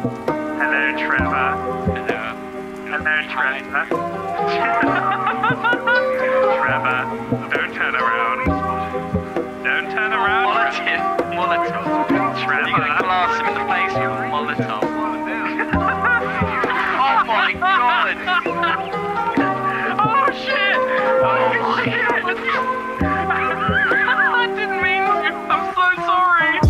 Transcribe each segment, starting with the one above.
Hello, Trevor. Hello. Hello, Trevor. Trevor, don't turn around. Don't turn around. Molotov. Molotov. Trevor. You're going to blast him in the face with a Molotov. Oh my god. Oh shit. Oh shit. I didn't mean to. I'm so sorry.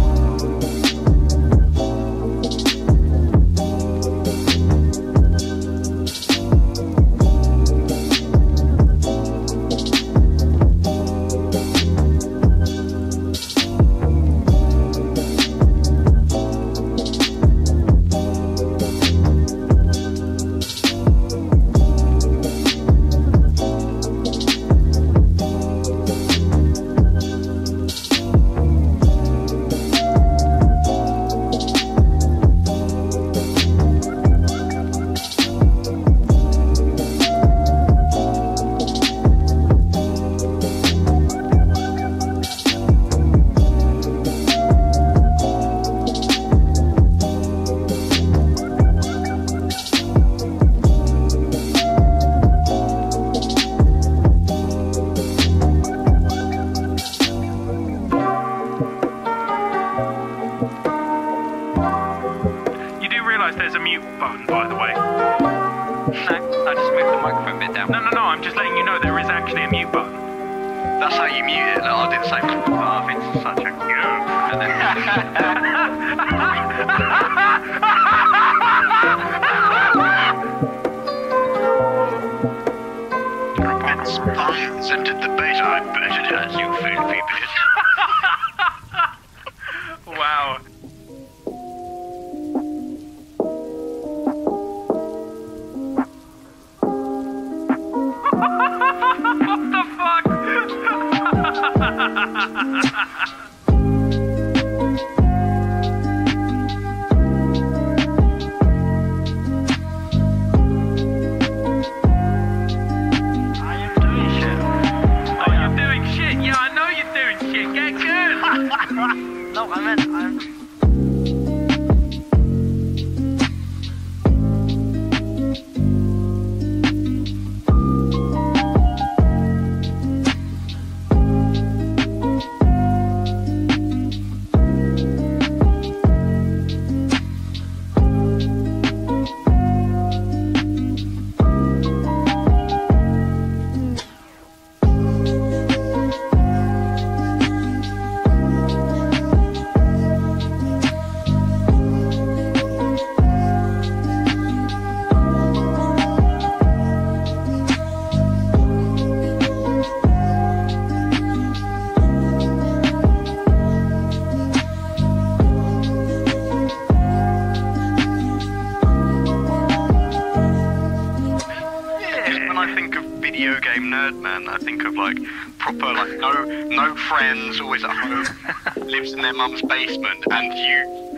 Mum's basement, and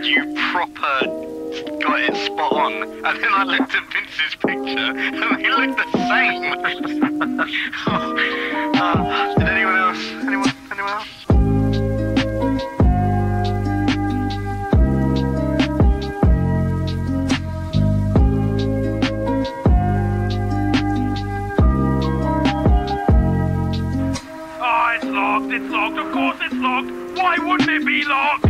you proper got it spot on. And then I looked at Vince's picture, and they looked the same. Did anyone else? Anyone else? Oh, it's locked, of course it's locked. Why wouldn't it be locked?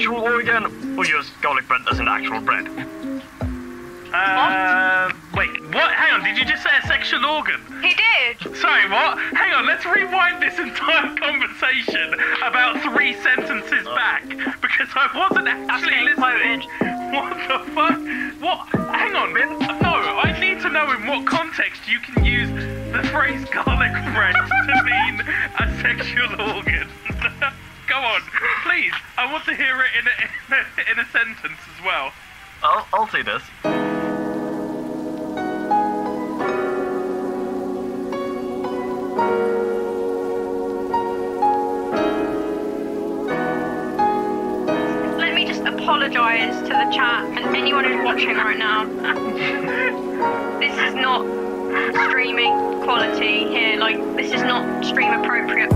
Sexual organ, or use garlic bread as an actual bread? What? Wait, what? Hang on, did you just say a sexual organ? He did. Sorry, what? Hang on, let's rewind this entire conversation about 3 sentences back, because I wasn't actually listening. What the fuck? What? Hang on, man. No, I need to know in what context you can use the phrase garlic bread to mean a sexual organ. Go on, please. I want to hear it in a sentence as well. I'll do this. Let me just apologise to the chat and anyone who's watching right now. This is not streaming quality here. Like, this is not stream appropriate.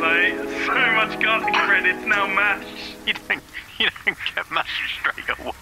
play. So much garlic bread, it's now mashed. You don't get mashed straight away.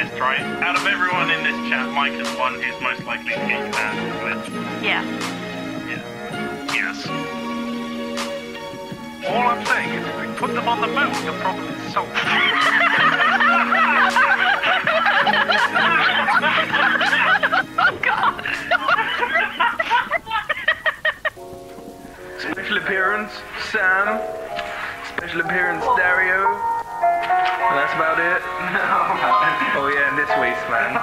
honest, right? Out of everyone in this chat, Mike is one who's most likely to get your hands on it. Yeah. Yeah. Yes. All I'm saying is, if we put them on the moon, the problem is solved. Oh God! Special appearance, Sam. Special appearance, Dario. And that's about it. Oh yeah, and this waste, man.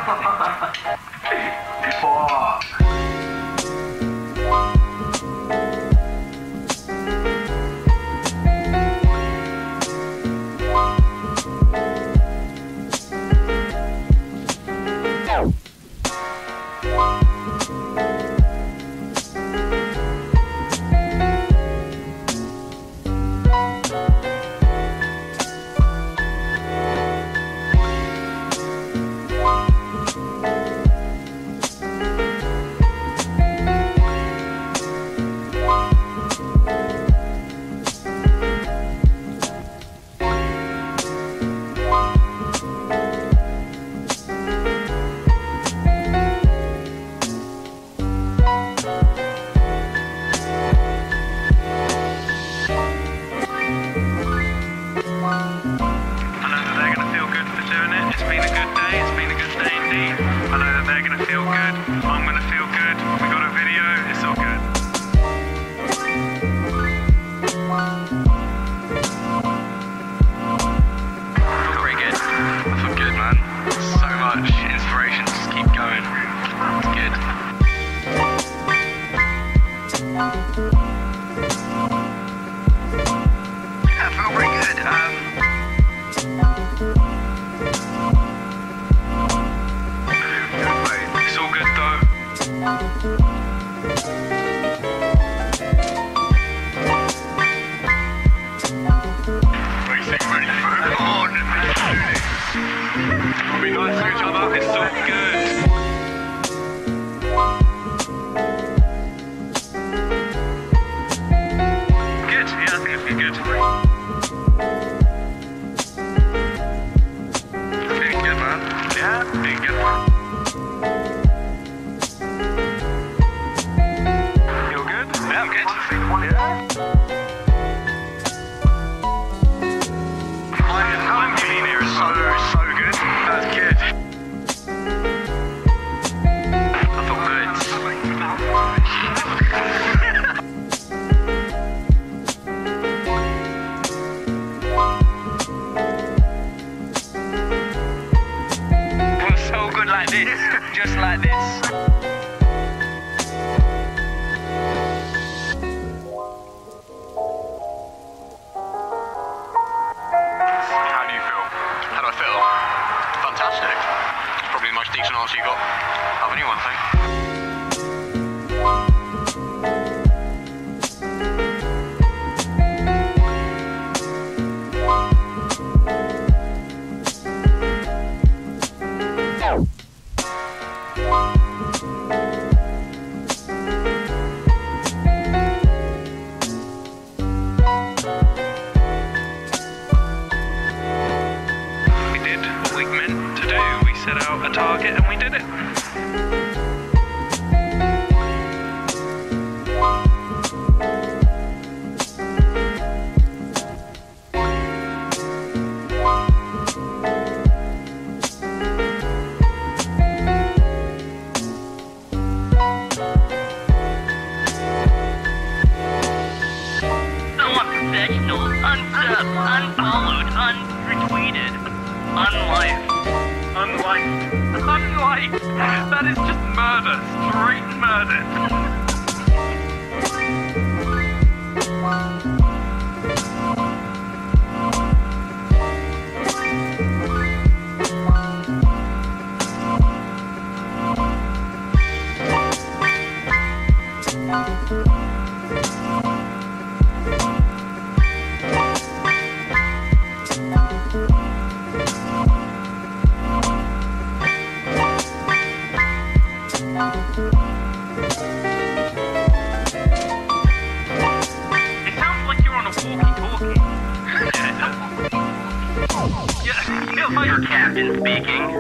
Your captain speaking.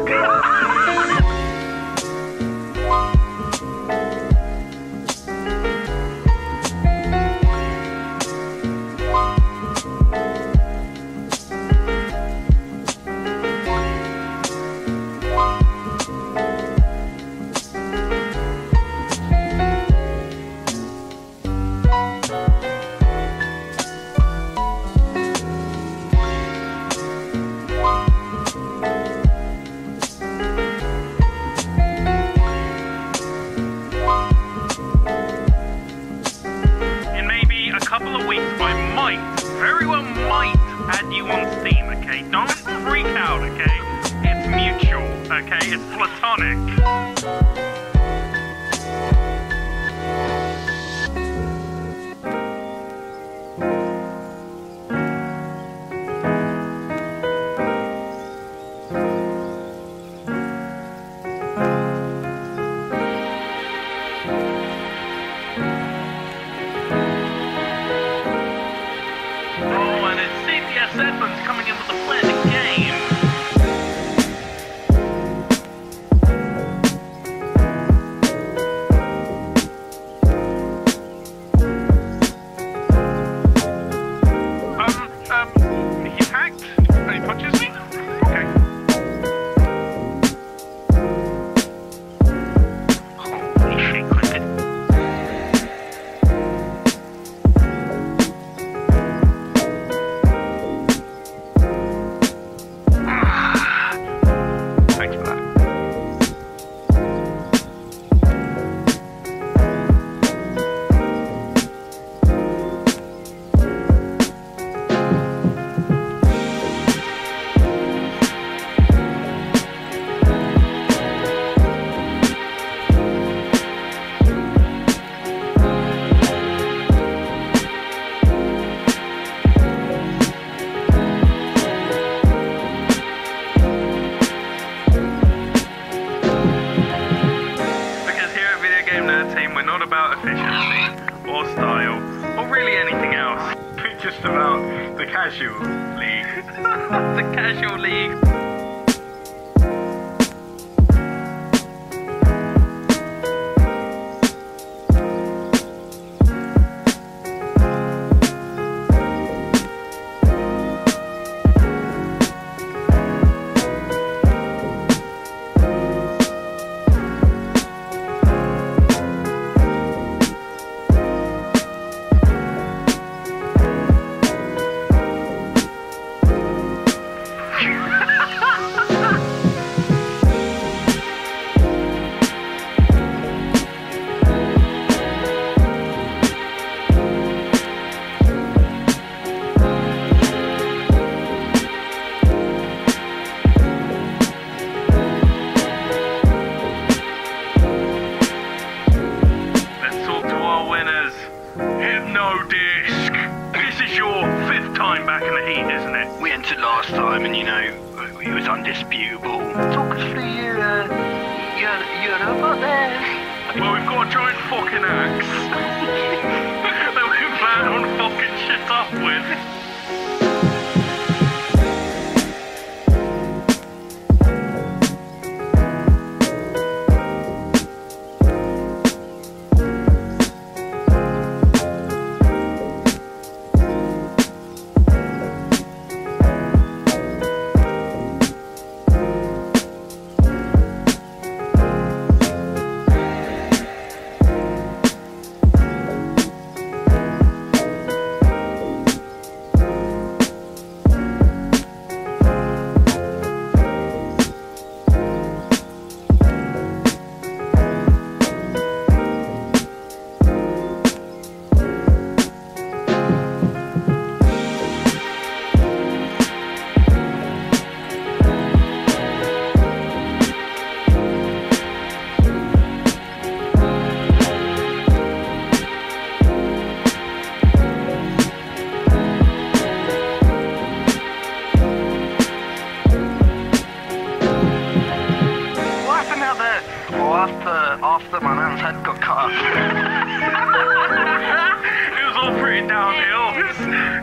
Downhill.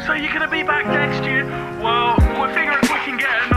So you're gonna be back next year? Well, we're figuring we can get